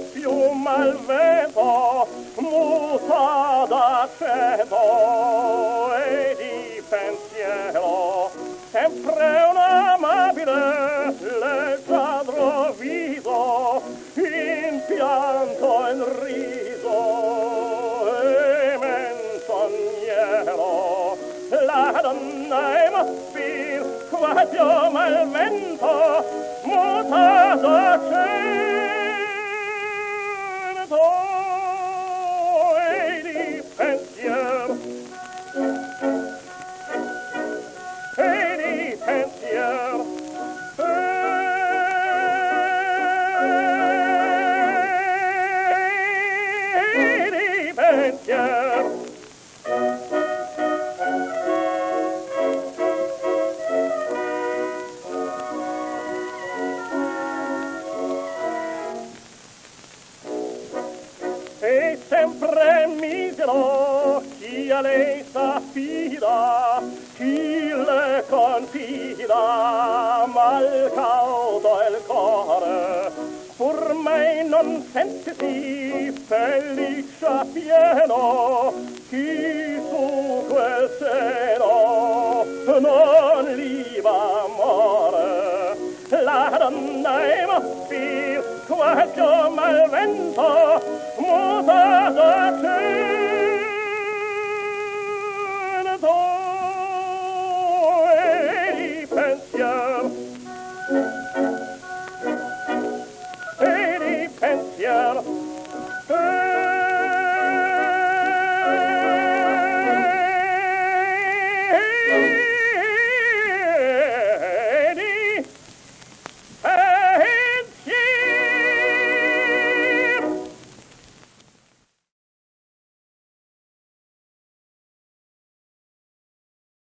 quel più malveva, muta d'accedo e di pensiero, sempre un'amabile, leggiadro viso, in pianto e in riso, e menzognero. La donna è mobile, quasi un malvento, muta d'accedo. E sempre misero chi a lei s'affida, chi le confida, mal cauto il cuore, pur mai non sentiti felice appieno, chi su quel seno non li va amore. La donna è mobile, quasi un malvento, muta.